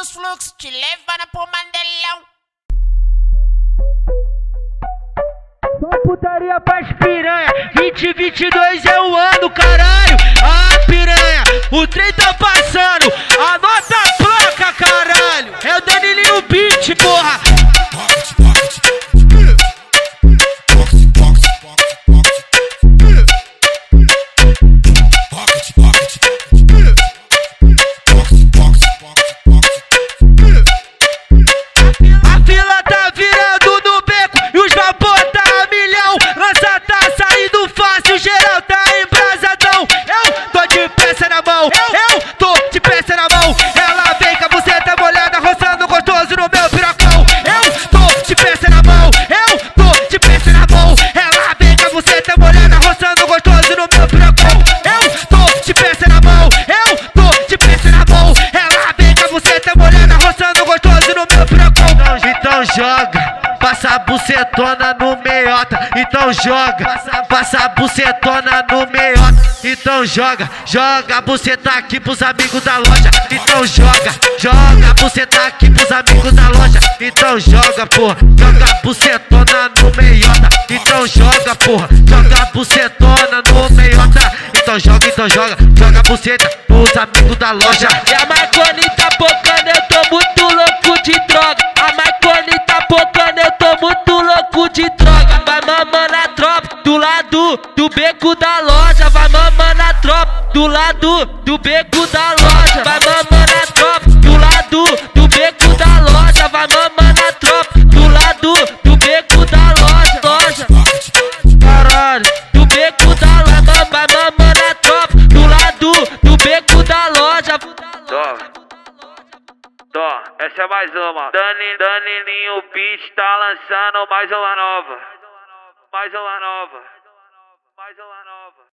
dos fluxos te levando pro Mandelão. Só putaria pras piranha, 2022 é o ano, caralho. Ah, piranha, o trem tá passando, anota a placa, caralho. É o Danilinho Beat, porra. Passa a bucetona no meiota, então joga. Passa a bucetona no meiota, então joga. Joga a buceta aqui pros amigos da loja, então joga. Joga a buceta aqui pros amigos da loja, então joga, porra. Joga a bucetona no meiota, então joga, porra. Joga a bucetona no meiota, então joga. Joga a buceta pros amigos da loja. E a Marconi tá bocando, eu tô muito louco de droga. A Marconi tá bocando, eu tô muito louco de droga. Vai mamando a tropa do lado do beco da loja. Vai mamando a tropa do lado do beco da loja. Vai mamando a tropa do lado do beco da loja. Vai mamando a tropa do lado do beco da loja. Loja, caralho, do beco da loja. Vai mamando a tropa do lado do beco da loja. Dó, essa é mais uma. Danilinho Beat tá lançando mais uma nova. Mais uma nova. Mais uma nova.